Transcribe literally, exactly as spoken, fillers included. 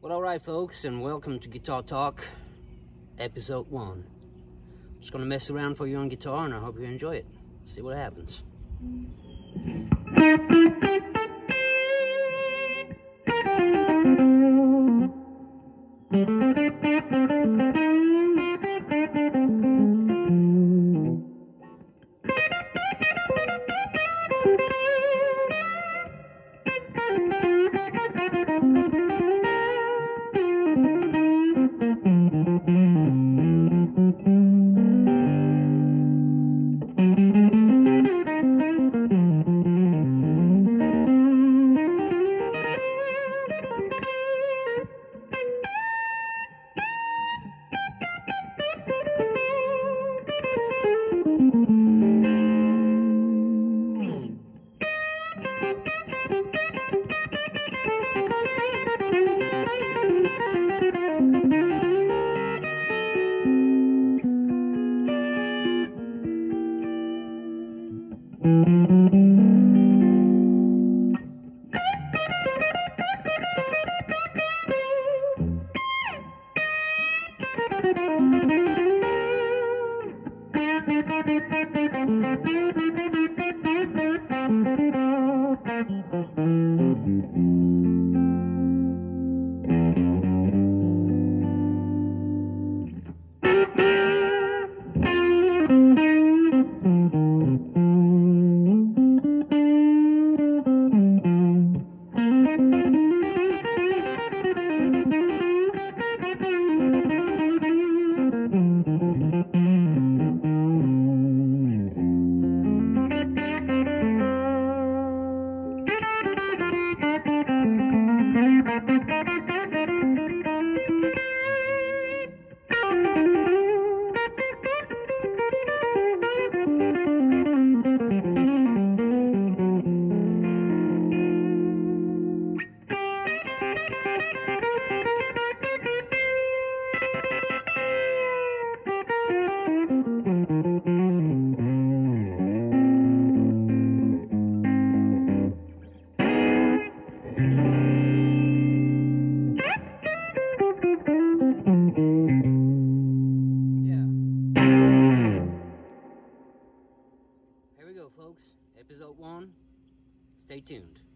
Well, alright folks, and welcome to Guitar Talk episode one. I'm just gonna mess around for you on guitar and I hope you enjoy it. See what happens. Stay tuned.